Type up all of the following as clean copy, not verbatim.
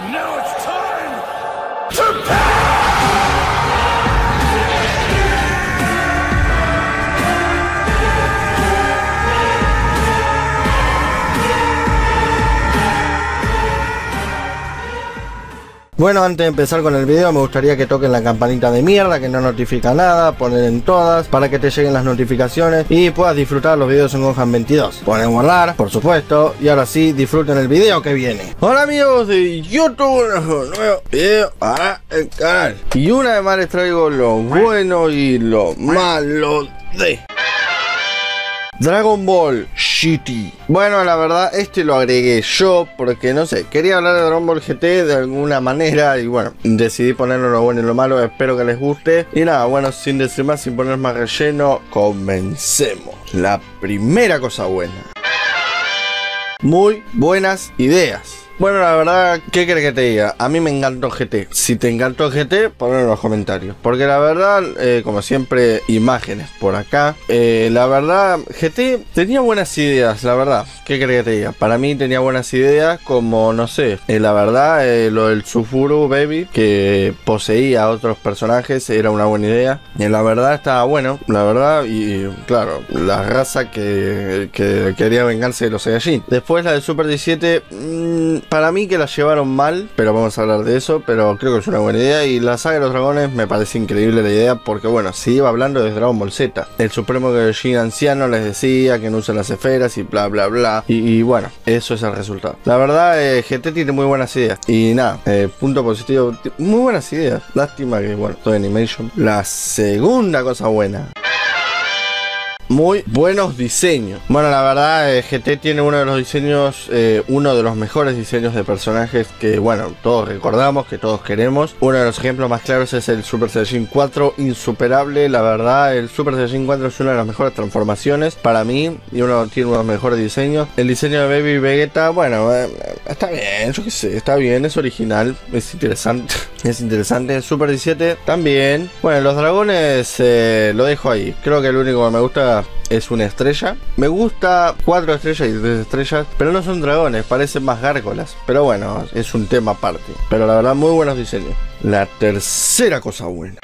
And now it's time to pass! Bueno, antes de empezar con el video me gustaría que toquen la campanita de mierda que no notifica nada, ponen en todas para que te lleguen las notificaciones y puedas disfrutar los videos en Gohan22. Ponen guardar, por supuesto, y ahora sí, disfruten el video que viene. Hola amigos de YouTube, un nuevo video para el canal. Y una vez más les traigo lo bueno y lo malo de Dragon Ball GT. Bueno, la verdad, este lo agregué yo porque no sé, quería hablar de Dragon Ball GT de alguna manera y bueno, decidí ponerlo lo bueno y lo malo. Espero que les guste. Y nada, bueno, sin decir más, sin poner más relleno, comencemos. La primera cosa buena: muy buenas ideas. Bueno, la verdad, ¿qué querés que te diga? A mí me encantó GT. Si te encantó GT, ponlo en los comentarios. Porque la verdad, como siempre, imágenes por acá. La verdad, GT tenía buenas ideas, la verdad. ¿Qué querés que te diga? Para mí tenía buenas ideas como, no sé, la verdad, lo del Tsufuru Baby, que poseía a otros personajes, era una buena idea. La verdad, estaba bueno, la verdad, y claro, la raza que quería vengarse de los Saiyajin. Después la del Super 17... para mí que la llevaron mal, pero vamos a hablar de eso, pero creo que es una buena idea. Y la saga de los dragones me parece increíble la idea, porque bueno, se iba hablando de Dragon Ball Z. El supremo Saiyajin anciano les decía que no usen las esferas y bla bla bla. Y bueno, eso es el resultado. La verdad, GT tiene muy buenas ideas. Y nada, punto positivo, muy buenas ideas. Lástima que, bueno, Toei Animation. La segunda cosa buena: muy buenos diseños. Bueno, la verdad, GT tiene uno de los diseños, uno de los mejores diseños de personajes que, bueno, todos recordamos, que todos queremos. Uno de los ejemplos más claros es el Super Saiyan 4, insuperable. La verdad, el Super Saiyan 4 es una de las mejores transformaciones para mí y tiene uno de los mejores diseños. El diseño de Baby Vegeta, bueno, está bien, yo qué sé, está bien, es original, es interesante. Es interesante. El Super 17 también. Bueno, los dragones, lo dejo ahí. Creo que el único que me gusta es una estrella. Me gusta 4 estrellas y 3 estrellas, pero no son dragones, parecen más gárgolas. Pero bueno, es un tema aparte. Pero la verdad, muy buenos diseños. La tercera cosa buena: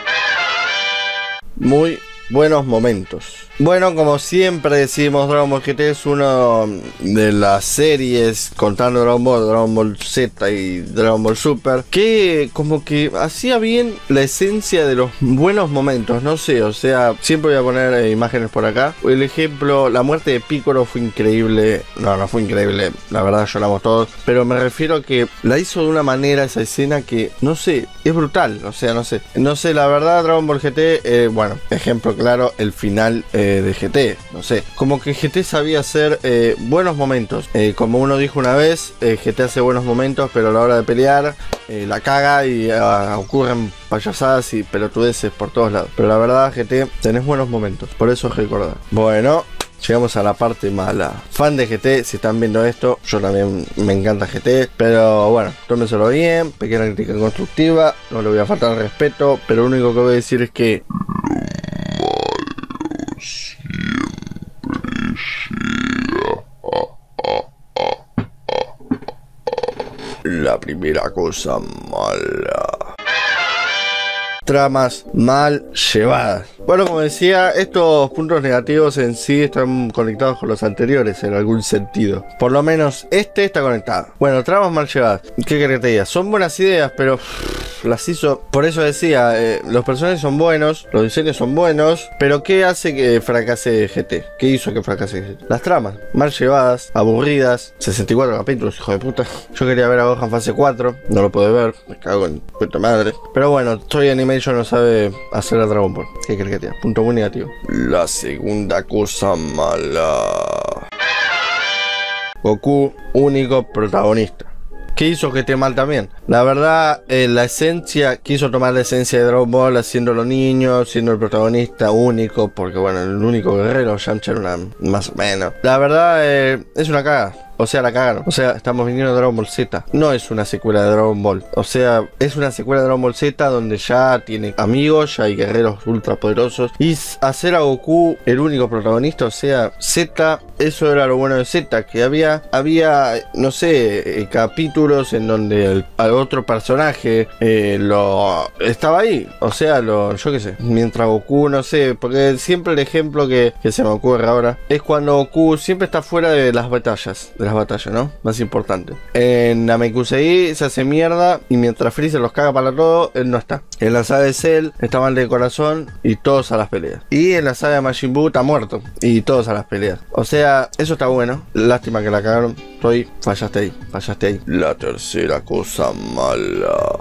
muy buenos momentos. Bueno, como siempre decimos, Dragon Ball GT es una de las series, contando Dragon Ball Z y Dragon Ball Super, que como que hacía bien la esencia de los buenos momentos. No sé, o sea, siempre voy a poner imágenes por acá. El ejemplo, la muerte de Piccolo fue increíble. No, no fue increíble, la verdad lloramos todos, pero me refiero a que la hizo de una manera esa escena que, no sé, es brutal. O sea, no sé, la verdad, Dragon Ball GT, bueno, ejemplo claro, el final de GT. No sé, como que GT sabía hacer buenos momentos. Como uno dijo una vez, GT hace buenos momentos, pero a la hora de pelear la caga y ocurren payasadas y pelotudeces por todos lados. Pero la verdad, GT, tenés buenos momentos, por eso recordar. Bueno, llegamos a la parte mala. Fan de GT, si están viendo esto, yo también me encanta GT, pero bueno, tómenselo bien. Pequeña crítica constructiva, no le voy a faltar respeto, pero lo único que voy a decir es que la primera cosa mala: tramas mal llevadas. Bueno, como decía, estos puntos negativos en sí están conectados con los anteriores en algún sentido. Por lo menos este está conectado. Bueno, tramas mal llevadas. ¿Qué querés que te diga? Son buenas ideas, pero las hizo. Por eso decía, los personajes son buenos, los diseños son buenos, pero ¿qué hace que fracase GT? ¿Qué hizo que fracase GT? Las tramas mal llevadas, aburridas. 64 capítulos, hijo de puta. Yo quería ver a Gohan fase 4, no lo pude ver, me cago en puta madre. Pero bueno, Toei Animation no sabe hacer a Dragon Ball. ¿Qué querés que te diga? Punto muy negativo. La segunda cosa mala: Goku, único protagonista. ¿Qué hizo que esté mal también? La verdad, la esencia, quiso tomar la esencia de Dragon Ball haciéndolo niño, siendo el protagonista único, porque bueno, el único guerrero, Yamcha era una más o menos. La verdad, es una cagada. O sea, la cagaron. O sea, estamos viniendo a Dragon Ball Z. No es una secuela de Dragon Ball. O sea, es una secuela de Dragon Ball Z donde ya tiene amigos, ya hay guerreros ultrapoderosos. Y hacer a Goku el único protagonista, o sea, Z, eso era lo bueno de Z, que había no sé, capítulos en donde al otro personaje lo estaba ahí. O sea, yo qué sé. Mientras Goku, no sé, porque siempre el ejemplo que se me ocurre ahora es cuando Goku siempre está fuera de las batallas. ¿No? Más importante. En Namekusei se hace mierda y mientras Freezer los caga para todo, él no está. En la saga de Cell está mal de corazón y todos a las peleas. Y en la saga de Majin Buu está muerto y todos a las peleas. O sea, eso está bueno. Lástima que la cagaron. Toei, fallaste ahí, La tercera cosa mala.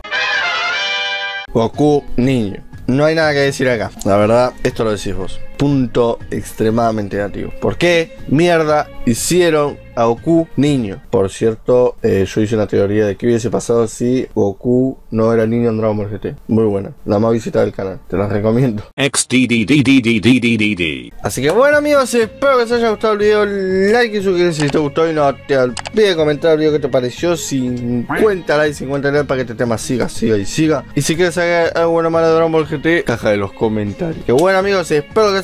Goku niño. No hay nada que decir acá, la verdad, esto lo decís vos. Punto extremadamente negativo. ¿Por qué mierda hicieron a Goku niño? Por cierto, yo hice una teoría de qué hubiese pasado si Goku no era niño en Dragon Ball GT. Muy buena, la más visitada del canal, te la recomiendo. Así que bueno amigos, espero que os haya gustado el video. Like y suscribirse si te gustó. Y no te olvides de comentar el video que te pareció. 50 likes, 50 likes para que este tema siga. Y si quieres saber algo bueno malo de Dragon Ball GT, caja de los comentarios. Que bueno amigos, espero que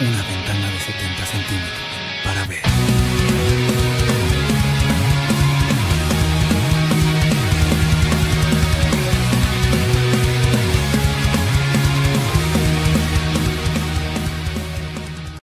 Una ventana de 70 centímetros para ver.